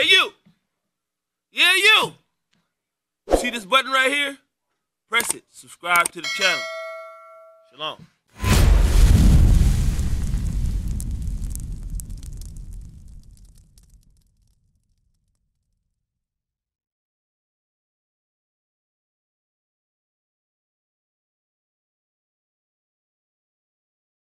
Hey, you. Yeah, you. See this button right here? Press it. Subscribe to the channel. Shalom.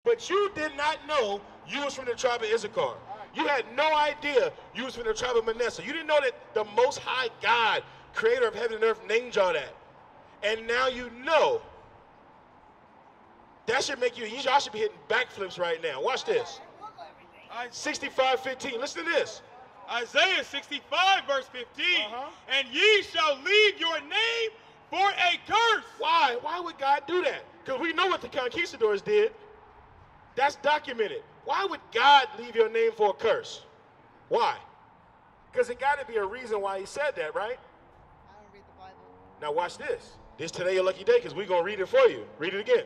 But you did not know you was from the tribe of Issachar. You had no idea you was from the tribe of Manasseh. You didn't know that the Most High God, creator of heaven and earth, named y'all that. And now you know. That should make you, y'all should be hitting backflips right now. Watch this. 65:15. Listen to this. Isaiah 65:15. And ye shall leave your name for a curse. Why? Why would God do that? Because we know what the conquistadors did. That's documented. Why would God leave your name for a curse? Why? Because it got to be a reason why he said that, right? I don't read the Bible. Now watch this. This today your lucky day because we're going to read it for you. Read it again.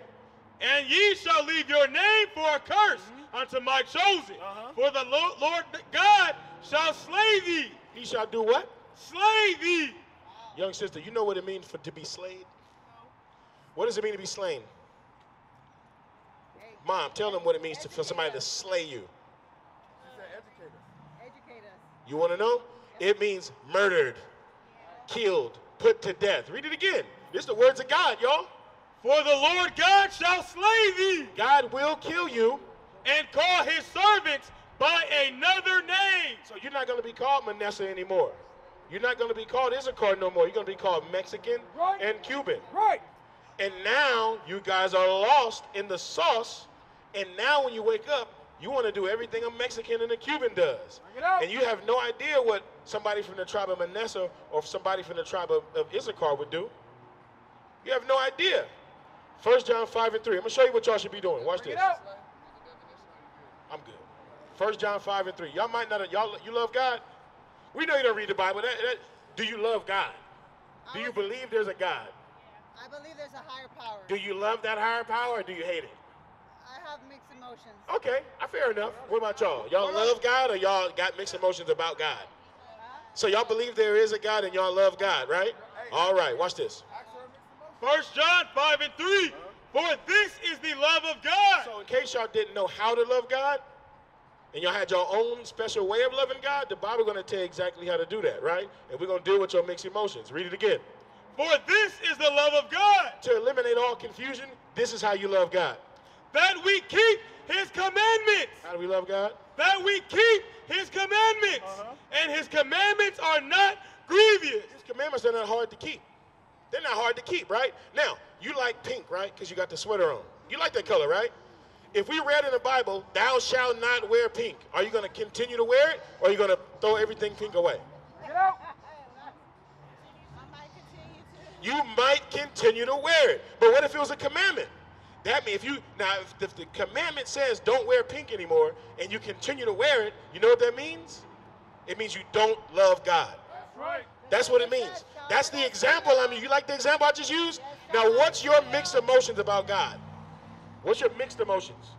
And ye shall leave your name for a curse unto my chosen. For the Lord God shall slay thee. He shall do what? Slay thee. Wow. Young sister, you know what it means to be slayed? No. What does it mean to be slain? Mom, tell them what it means for somebody to slay you. She's an educator. Educate us. You want to know? It means murdered, killed, put to death. Read it again. This is the words of God, y'all. For the Lord God shall slay thee. God will kill you. And call his servants by another name. So you're not going to be called Manasseh anymore. You're not going to be called Issachar no more. You're going to be called Mexican and Cuban. Right. And now you guys are lost in the sauce. And now when you wake up, you want to do everything a Mexican and a Cuban does. And you have no idea what somebody from the tribe of Manasseh or somebody from the tribe of Issachar would do. You have no idea. 1 John 5:3. I'm going to show you what y'all should be doing. Watch this. I'm good. 1 John 5:3. Y'all might not, you love God? We know you don't read the Bible. Do you love God? Do you believe there's a God? I believe there's a higher power. Do you love that higher power or do you hate it? I have mixed emotions. Okay, fair enough. What about y'all? Y'all love God or y'all got mixed emotions about God? So y'all believe there is a God and y'all love God, right? All right, watch this. 1 John 5:3. For this is the love of God. So in case y'all didn't know how to love God and y'all had your own special way of loving God, the Bible's going to tell you exactly how to do that, right? And we're going to deal with your mixed emotions. Read it again. For this is the love of God. To eliminate all confusion, this is how you love God. That we keep his commandments. How do we love God? That we keep his commandments. And his commandments are not grievous. His commandments are not hard to keep. They're not hard to keep, right? Now, you like pink, right? Because you got the sweater on. You like that color, right? If we read in the Bible, thou shalt not wear pink, are you going to continue to wear it or are you going to throw everything pink away? Get out. You might continue to wear it. But what if it was a commandment? That means if the commandment says don't wear pink anymore and you continue to wear it, you know what that means? It means you don't love God. That's right. That's what it means. That's the example. I mean, you like the example I just used? Now, what's your mixed emotions about God? What's your mixed emotions?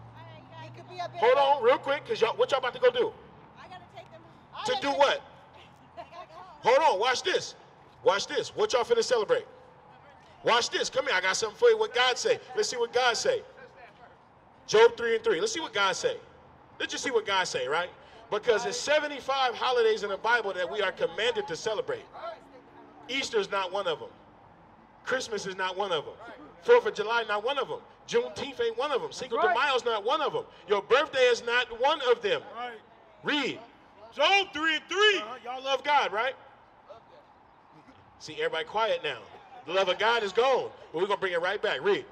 Hold on real quick, because what y'all about to go do? I got to take them. To do what? Hold on. Watch this. Watch this. What y'all finna celebrate? Watch this. Come here. I got something for you. What God say? Let's see what God say. Job 3:3. Let's see what God say. Let's just see what God say, right? Because there's 75 holidays in the Bible that we are commanded to celebrate. Easter is not one of them. Christmas is not one of them. 4th of July, not one of them. Juneteenth ain't one of them. Cinco de Mayo is not one of them. Your birthday is not one of them. Read. Job 3:3. Y'all love God, right? See, everybody quiet now. The love of God is gone, but we're going to bring it right back. Read.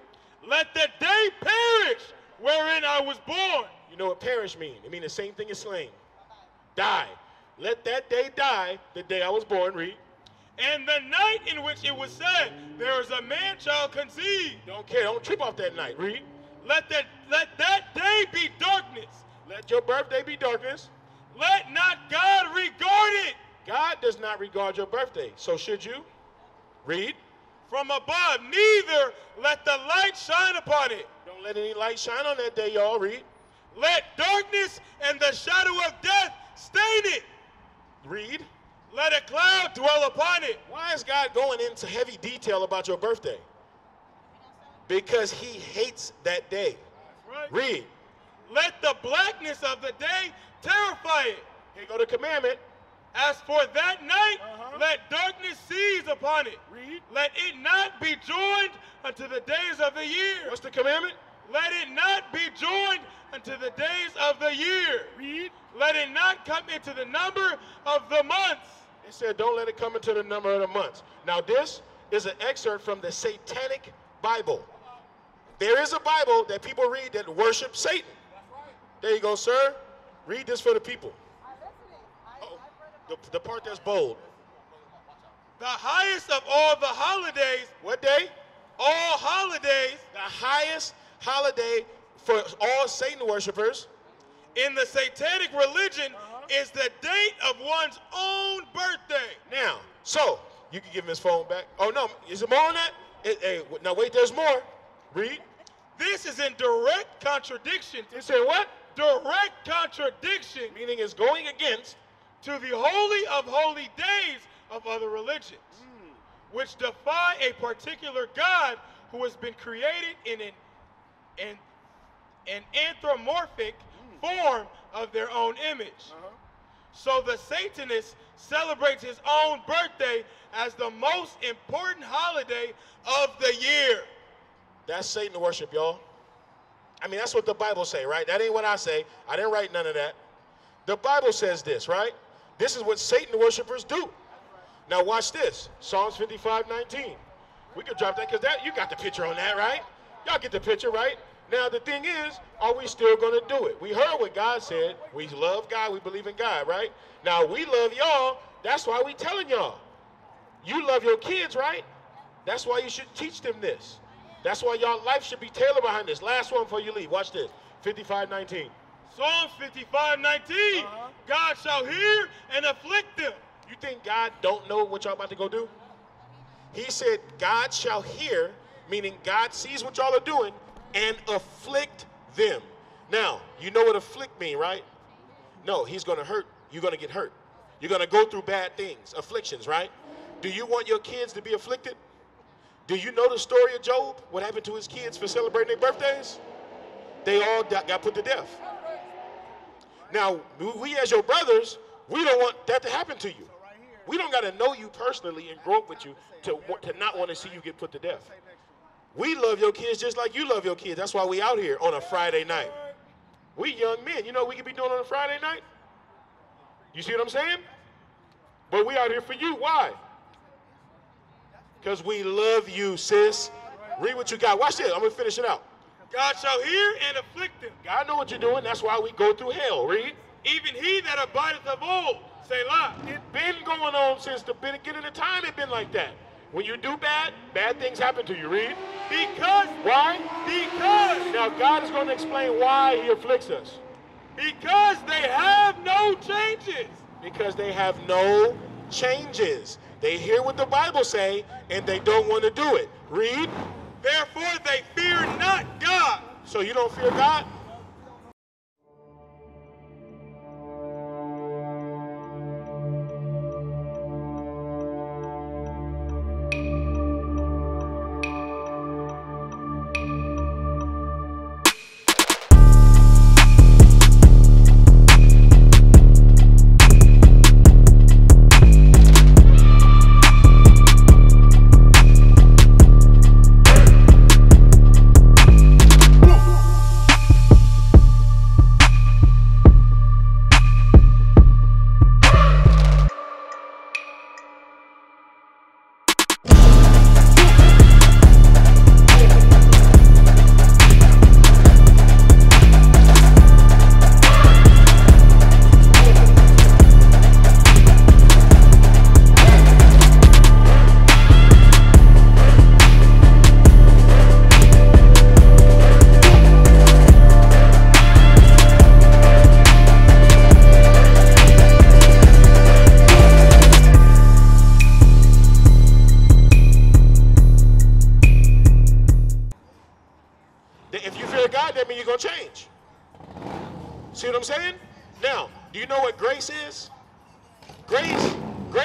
Let the day perish wherein I was born. You know what perish means? It means the same thing as slain. Die. Let that day die, the day I was born. Read. And the night in which it was said, there is a man shall conceive. Don't care. Don't trip off that night. Read. Let that day be darkness. Let your birthday be darkness. Let not God regard it. God does not regard your birthday, so should you? Read. From above, neither let the light shine upon it. Don't let any light shine on that day, y'all. Read. Let darkness and the shadow of death stain it. Read. Let a cloud dwell upon it. Why is God going into heavy detail about your birthday? Because he hates that day. Right. Read. Let the blackness of the day terrify it. Here go the commandment. As for that night, let darkness seize upon it. Read. Let it not be joined unto the days of the year. What's the commandment? Let it not be joined unto the days of the year. Read. Let it not come into the number of the months. It said, don't let it come into the number of the months. Now, this is an excerpt from the Satanic Bible. There is a Bible that people read that worship Satan. That's right. There you go, sir. Read this for the people. The part that's bold. The highest of all the holidays. What day? All holidays. The highest holiday for all Satan worshipers in the satanic religion is the date of one's own birthday. Now, so you can give him his phone back. Oh no, is it more on that? Hey, now wait, there's more. Read. This is in direct contradiction. It said what? Direct contradiction. Meaning it's going against to the holy of holy days of other religions, which defy a particular God who has been created in an anthropomorphic form of their own image. So the Satanist celebrates his own birthday as the most important holiday of the year. That's Satan worship, y'all. I mean, that's what the Bible say, right? That ain't what I say. I didn't write none of that. The Bible says this, right? This is what Satan worshipers do. Now watch this, Psalms 55:19. We could drop that because that you got the picture on that, right? Y'all get the picture, right? Now the thing is, are we still going to do it? We heard what God said. We love God. We believe in God, right? Now we love y'all. That's why we telling y'all. You love your kids, right? That's why you should teach them this. That's why y'all life should be tailored behind this. Last one before you leave. Watch this, 55:19. Psalms 55:19. God shall hear and afflict them. You think God don't know what y'all about to go do? He said, God shall hear, meaning God sees what y'all are doing, and afflict them. Now, you know what afflict mean, right? No, he's going to hurt. You're going to get hurt. You're going to go through bad things, afflictions, right? Do you want your kids to be afflicted? Do you know the story of Job? What happened to his kids for celebrating their birthdays? They all got put to death. Now, we as your brothers, we don't want that to happen to you. We don't got to know you personally and grow up with you to not want to see you get put to death. We love your kids just like you love your kids. That's why we out here on a Friday night. We young men. You know what we could be doing on a Friday night? You see what I'm saying? But we out here for you. Why? Because we love you, sis. Read what you got. Watch this. I'm going to finish it out. God shall hear and afflict them. God know what you're doing. That's why we go through hell. Read. Even he that abideth of old. Selah. It's been going on since the beginning of time. It's been like that. When you do bad, bad things happen to you. Read. Because. Why? Because. Now God is going to explain why he afflicts us. Because they have no changes. Because they have no changes. They hear what the Bible say and they don't want to do it. Read. Therefore they fear not God. So you don't fear God?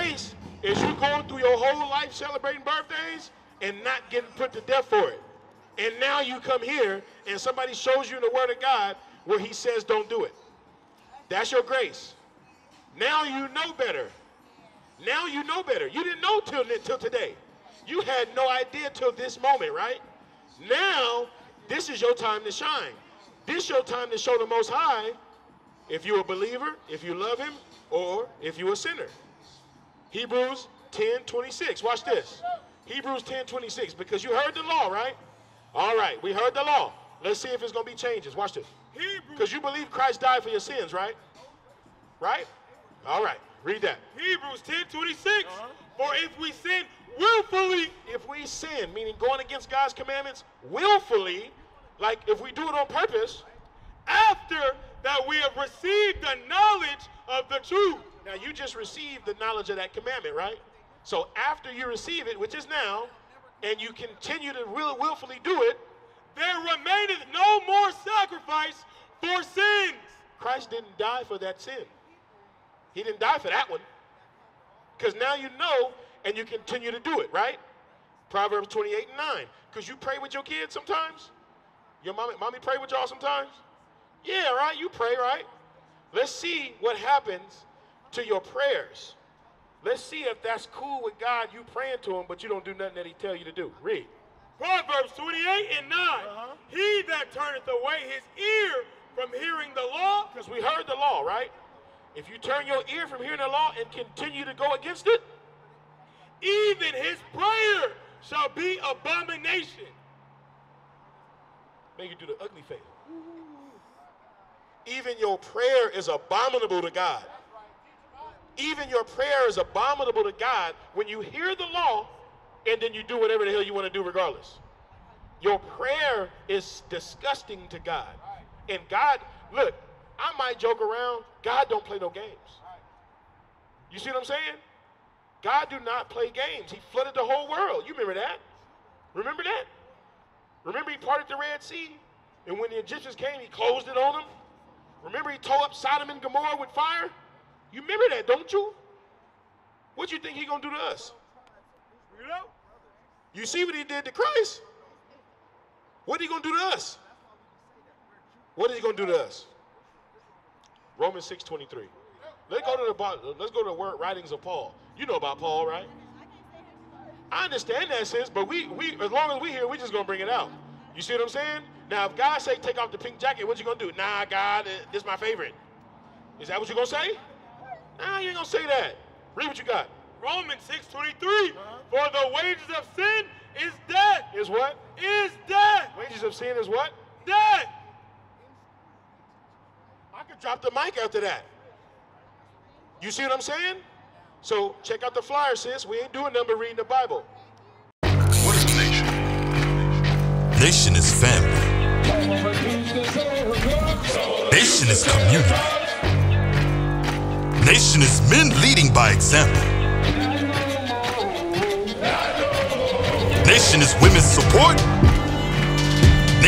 place is you going through your whole life celebrating birthdays and not getting put to death for it. And now you come here and somebody shows you in the Word of God where he says don't do it. That's your grace. Now you know better. Now you know better. You didn't know till today. You had no idea till this moment, right? Now, this is your time to shine. This is your time to show the Most High if you're a believer, if you love him, or if you're a sinner. Hebrews 10:26. Watch this. Hebrews 10:26. Because you heard the law, right? All right, we heard the law. Let's see if it's going to be changes. Watch this. Because you believe Christ died for your sins, right? Right? All right, read that. Hebrews 10:26. For if we sin willfully, if we sin, meaning going against God's commandments willfully, like if we do it on purpose, after that we have received the knowledge of the truth. Now you just received the knowledge of that commandment, right? So after you receive it, which is now, and you continue to willfully do it, there remaineth no more sacrifice for sins. Christ didn't die for that sin. He didn't die for that one. Because now you know and you continue to do it, right? Proverbs 28:9. Because you pray with your kids sometimes? Your mommy pray with y'all sometimes? Yeah, right? You pray, right? Let's see what happens to your prayers. Let's see if that's cool with God. You praying to him, but you don't do nothing that he tell you to do. Read. Proverbs 28:9. He that turneth away his ear from hearing the law. Because we heard the law, right? If you turn your ear from hearing the law and continue to go against it, even his prayer shall be abomination. Make you do the ugly face. Even your prayer is abominable to God. Even your prayer is abominable to God when you hear the law and then you do whatever the hell you want to do regardless. Your prayer is disgusting to God. And God, look, I might joke around. God don't play no games. You see what I'm saying? God do not play games. He flooded the whole world. You remember that? Remember that? Remember he parted the Red Sea? And when the Egyptians came, he closed it on them? Remember he tore up Sodom and Gomorrah with fire? You remember that, don't you? What you think he gonna do to us? You know? You see what he did to Christ? What he gonna do to us? What is he gonna do to us? Romans 6:23. Let's go to the word writings of Paul. You know about Paul, right? I understand that, sis, but we as long as we're here, we're just gonna bring it out. You see what I'm saying? Now, if God say take off the pink jacket, what you gonna do? Nah, God, this is my favorite. Is that what you gonna say? Nah, you ain't gonna say that. Read what you got. Romans 6:23. For the wages of sin is death. Is what? Is death. Wages of sin is what? Death. I could drop the mic after that. You see what I'm saying? So check out the flyer, sis. We ain't doing nothing but reading the Bible. What is the nation? Nation is family. Nation is community. Nation is men leading by example. Nation is women's support.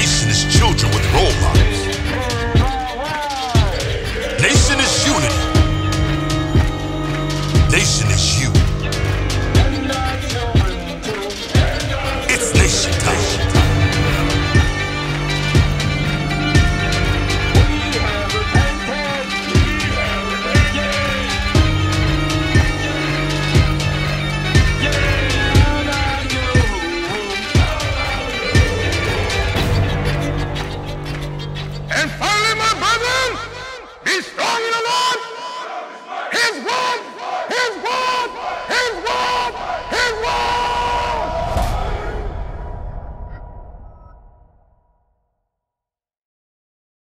Nation is children with role models. Nation is unity.